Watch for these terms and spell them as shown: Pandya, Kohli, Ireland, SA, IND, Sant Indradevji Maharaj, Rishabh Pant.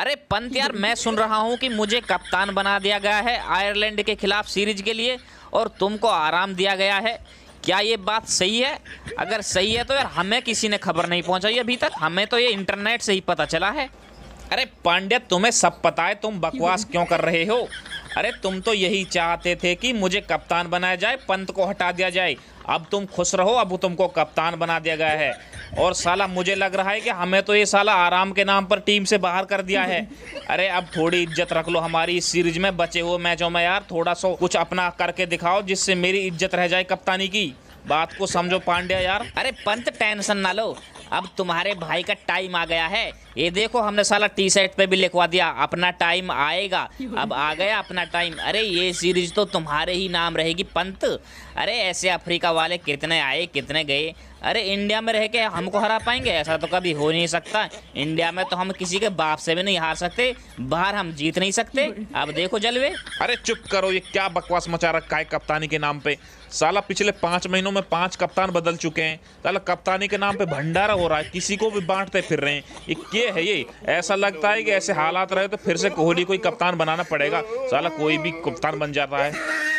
अरे पंत यार, मैं सुन रहा हूं कि मुझे कप्तान बना दिया गया है आयरलैंड के खिलाफ सीरीज के लिए और तुमको आराम दिया गया है। क्या ये बात सही है? अगर सही है तो यार हमें किसी ने खबर नहीं पहुंचाई अभी तक, हमें तो ये इंटरनेट से ही पता चला है। अरे पांड्या, तुम्हें सब पता है, तुम बकवास क्यों कर रहे हो? अरे तुम तो यही चाहते थे कि मुझे कप्तान बनाया जाए, पंत को हटा दिया जाए। अब तुम खुश रहो, अब तुमको कप्तान बना दिया गया है। और साला मुझे लग रहा है कि हमें तो ये साला आराम के नाम पर टीम से बाहर कर दिया है। अरे अब थोड़ी इज्जत रख लो हमारी इस सीरीज में, बचे हुए मैचों में यार थोड़ा सो कुछ अपना करके दिखाओ जिससे मेरी इज्जत रह जाए कप्तानी की। बात को समझो पांड्या यार। अरे पंत, टेंशन ना लो, अब तुम्हारे भाई का टाइम आ गया है। ये देखो हमने साला टी शर्ट पे भी लिखवा दिया अपना टाइम आएगा। अब आ गया अपना टाइम। अरे ये सीरीज तो तुम्हारे ही नाम रहेगी पंत। अरे ऐसे अफ्रीका वाले कितने आए कितने गए, अरे इंडिया में रह के हमको हरा पाएंगे? ऐसा तो कभी हो नहीं सकता। इंडिया में तो हम किसी के बाप से भी नहीं हार सकते, बाहर हम जीत नहीं सकते। अब देखो जलवे। अरे चुप करो, ये क्या बकवास मचा रखा है कप्तानी के नाम पे। साला पिछले 5 महीनों में 5 कप्तान बदल चुके हैं। साला कप्तानी के नाम पे भंडारा हो रहा है, किसी को भी बांटते फिर रहे हैं। ये क्या है ये? ऐसा लगता है कि ऐसे हालात रहे तो फिर से कोहली को ही कप्तान बनाना पड़ेगा। साला कोई भी कप्तान बन जाता है।